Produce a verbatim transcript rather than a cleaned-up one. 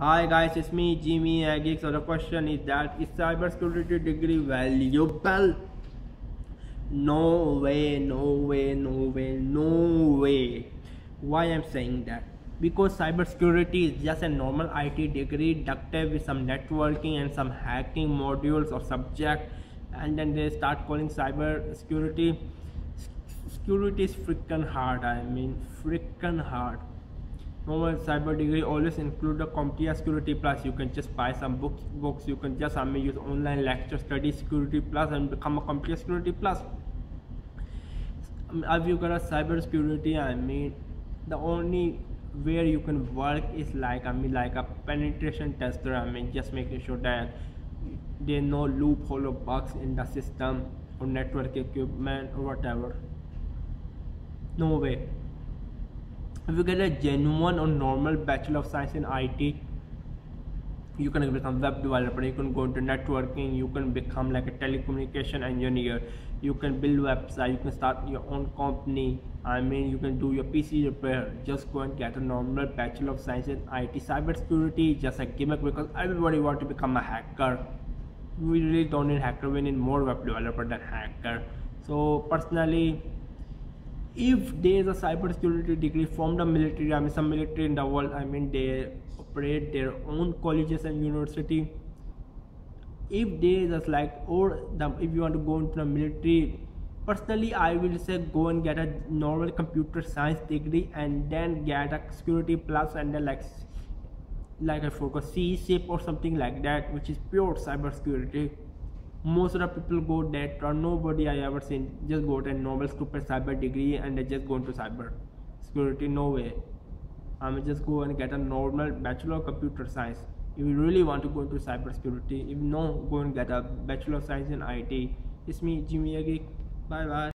Hi guys, it's me Jimmy a Geek. So the question is that is cybersecurity degree valuable? No way, no way, no way, no way. Why I'm saying that? Because cybersecurity is just a normal I T degree ducked with some networking and some hacking modules or subject, and then they start calling cybersecurity. Security is freaking hard. I mean, freaking hard. Normal cyber degree always include the CompTIA Security Plus. You can just buy some books, books. You can just I mean, use online lecture, study Security Plus, and become a CompTIA Security Plus. I mean, if you got a cyber security, I mean, the only where you can work is like I mean, like a penetration tester. I mean, just making sure that there are no loophole or bugs in the system or network equipment or whatever. No way. If you get a genuine or normal Bachelor of Science in I T, you can become web developer, you can go into networking, you can become like a telecommunication engineer, you can build website, you can start your own company, I mean you can do your P C repair. Just go and get a normal Bachelor of Science in I T. Cybersecurity is just a gimmick because everybody wants to become a hacker. We really don't need hacker, we need more web developer than hacker. So personally, if there is a cybersecurity degree from the military, I mean some military in the world, I mean they operate their own colleges and university. If there is like or the, if you want to go into the military, personally I will say go and get a normal computer science degree and then get a security plus and then like like I forgot C S E or something like that, which is pure cybersecurity. Most of the people go that or nobody I ever seen just go to a normal stupid cyber degree and they just go into cyber security. No way. I mean just go and get a normal Bachelor of Computer Science. If you really want to go into cyber security, if no, go and get a Bachelor of Science in I T. It's me Jimmy a Geek. Bye bye.